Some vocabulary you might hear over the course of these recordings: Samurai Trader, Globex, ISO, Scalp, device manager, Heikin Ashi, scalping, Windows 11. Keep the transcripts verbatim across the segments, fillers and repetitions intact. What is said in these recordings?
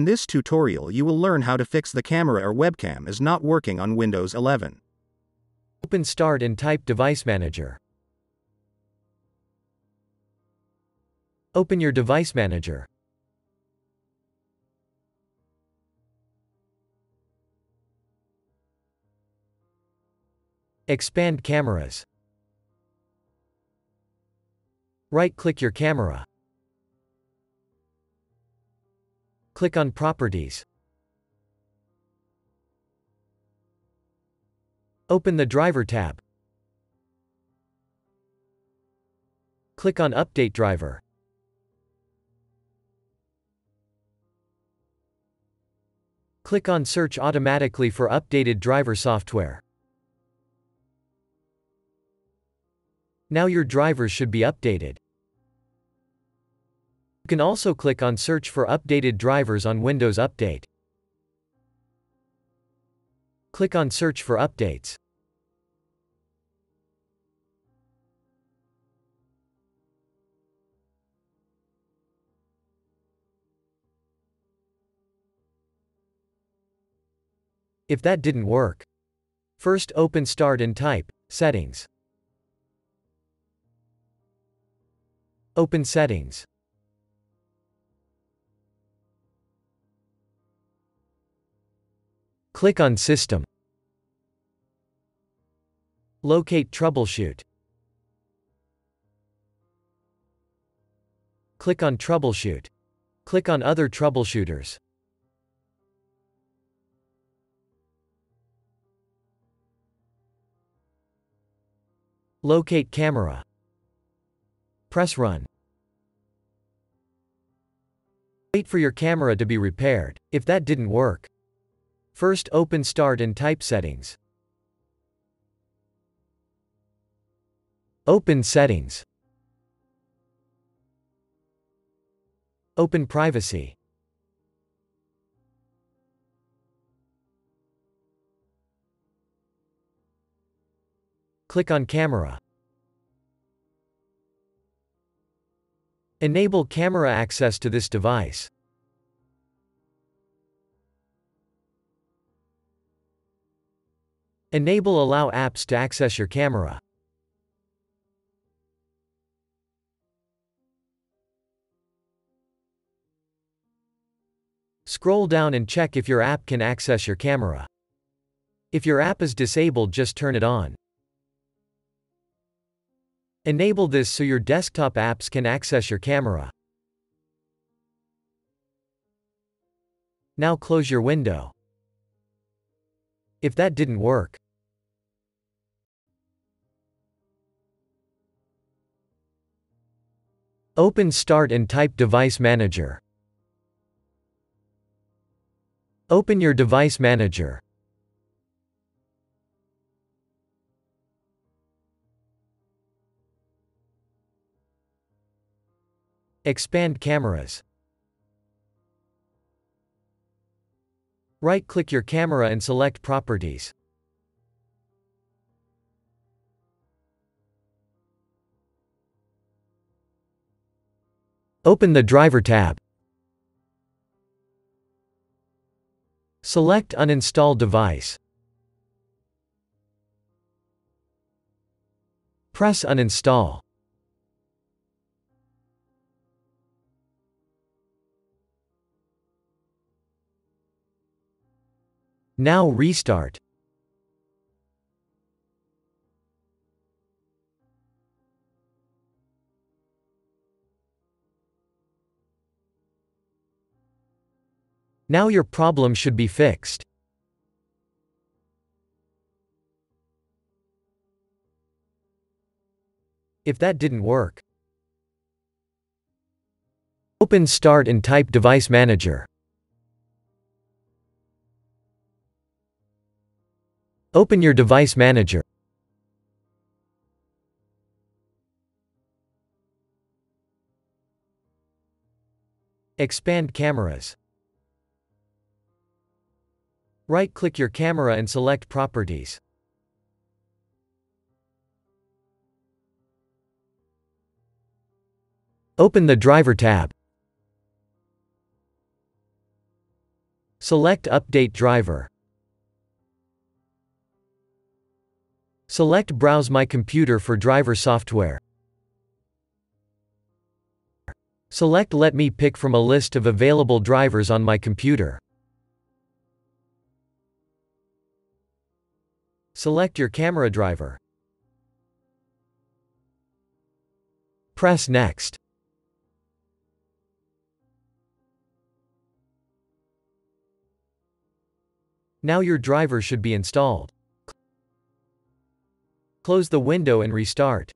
In this tutorial you will learn how to fix the camera or webcam is not working on Windows eleven. Open Start and type Device Manager. Open your Device Manager. Expand Cameras. Right-click your camera. Click on Properties. Open the Driver tab. Click on Update Driver. Click on Search automatically for updated driver software. Now your drivers should be updated. You can also click on Search for updated drivers on Windows Update. Click on Search for updates. If that didn't work, first open Start and type Settings. Open Settings. Click on System. Locate Troubleshoot. Click on Troubleshoot. Click on Other troubleshooters. Locate Camera. Press Run. Wait for your camera to be repaired. If that didn't work, first open Start and type Settings. Open Settings. Open Privacy. Click on Camera. Enable camera access to this device. Enable Allow apps to access your camera. Scroll down and check if your app can access your camera. If your app is disabled, just turn it on. Enable this so your desktop apps can access your camera. Now close your window. If that didn't work, open Start and type Device Manager. Open your Device Manager. Expand Cameras. Right-click your camera and select Properties. Open the Driver tab. Select Uninstall Device. Press Uninstall. Now restart. Now your problem should be fixed. If that didn't work, open Start and type Device Manager. Open your Device Manager. Expand Cameras. Right-click your camera and select Properties. Open the Driver tab. Select Update Driver. Select Browse My Computer for driver software. Select Let me pick from a list of available drivers on my computer. Select your camera driver. Press Next. Now your driver should be installed. Close the window and restart.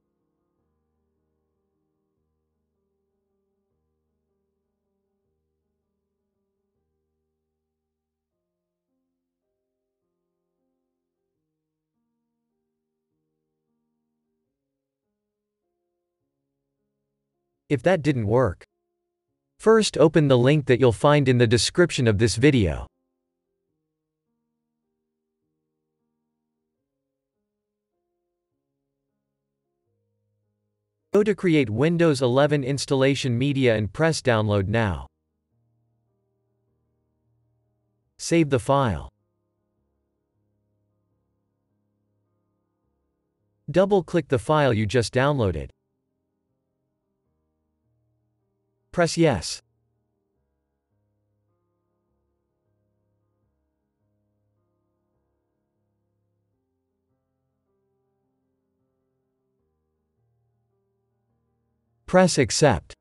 If that didn't work, first open the link that you'll find in the description of this video. Go to create Windows eleven installation media and press download now. Save the file. Double-click the file you just downloaded. Press Yes. Press Accept.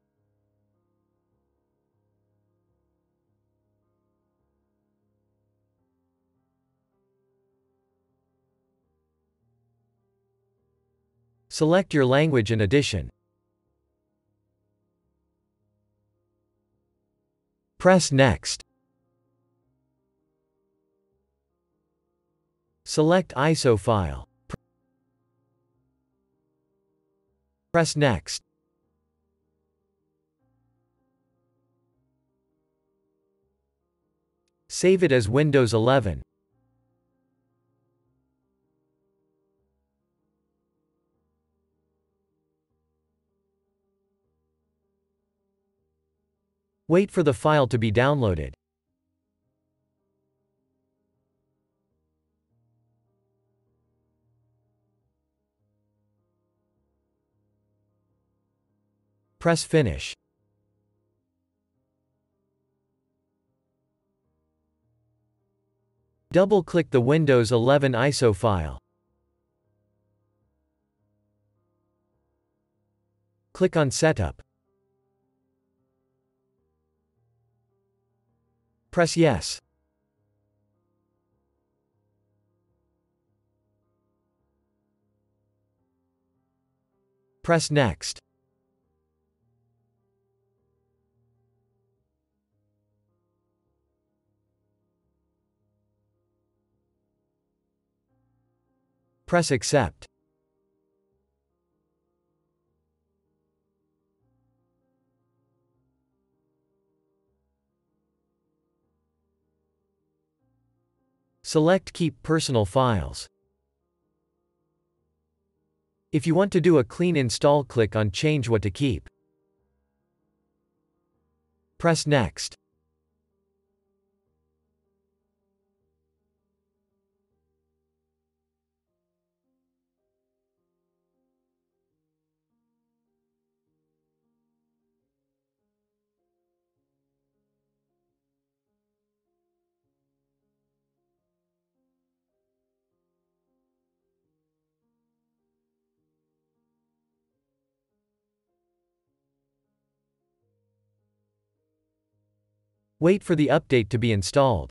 Select your language and edition. Press Next. Select I S O file. Press Next. Save it as Windows eleven. Wait for the file to be downloaded. Press Finish. Double-click the Windows eleven I S O file. Click on Setup. Press Yes. Press Next. Press Accept. Select Keep Personal Files. If you want to do a clean install, click on Change What to Keep. Press Next. Wait for the update to be installed.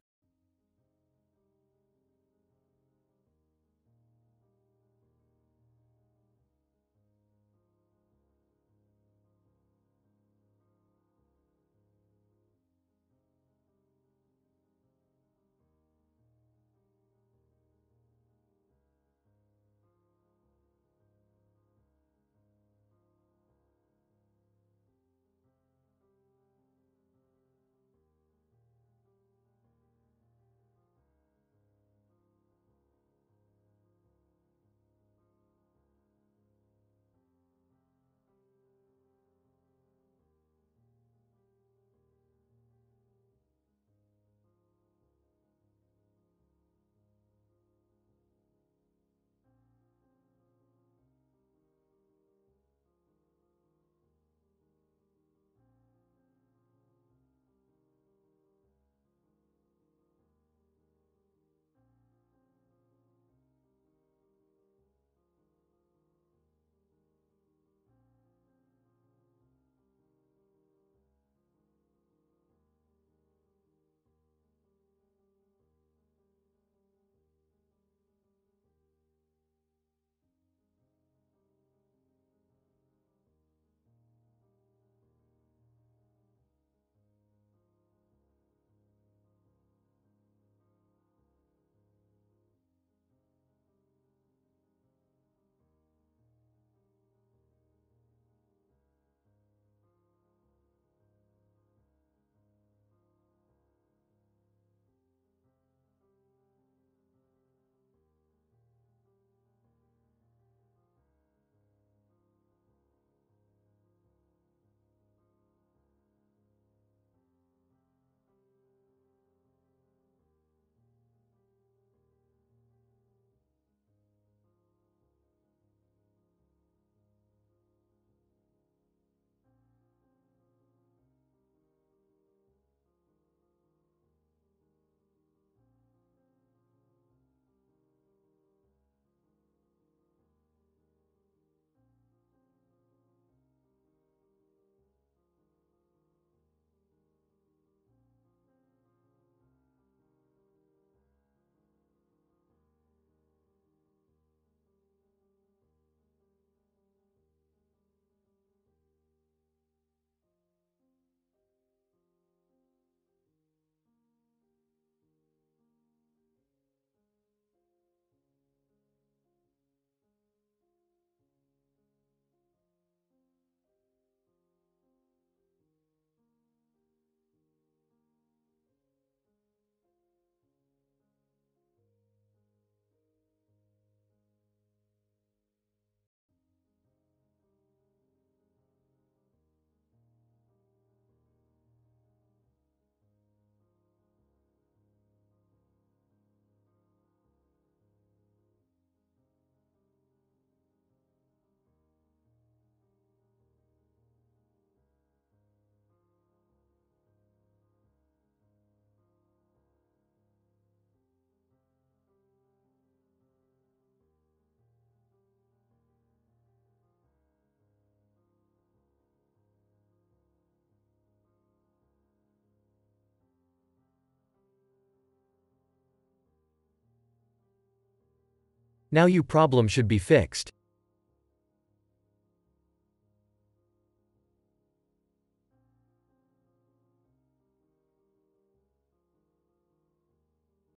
Now your problem should be fixed.